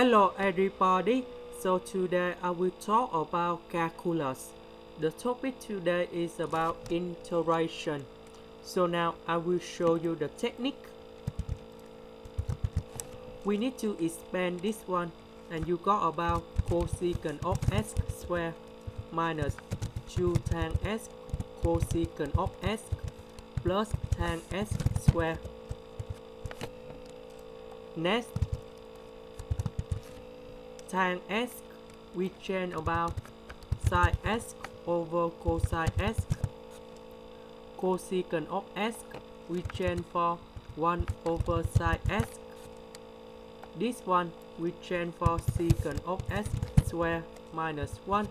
Hello everybody, so today I will talk about calculus. The topic today is about integration. So now I will show you the technique. We need to expand this one and you got about cosecant of x squared minus 2 tan x cosecant of x plus tan x squared. Next, tan x we change about sine x over cosine x. Cosecant of x we change for 1 over sine x. This one we change for secant of x squared minus 1.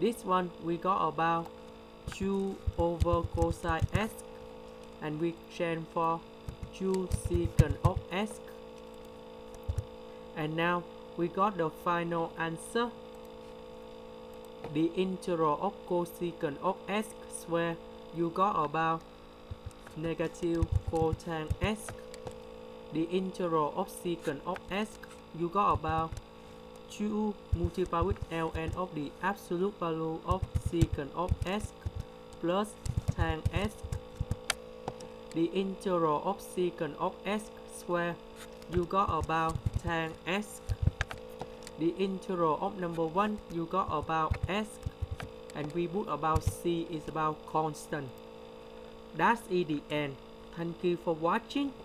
This one we got about 2 over cosine x and we change for 2 secant of x. And now we got the final answer. The integral of cosecant of x squared, you got about negative cotan x. The integral of secant of x, you got about 2 multiplied with ln of the absolute value of secant of x plus tan x. The integral of secant of x squared, you got about tan x. The integral of number 1, you got about s, and we put about c is about constant. That's it, the end. Thank you for watching.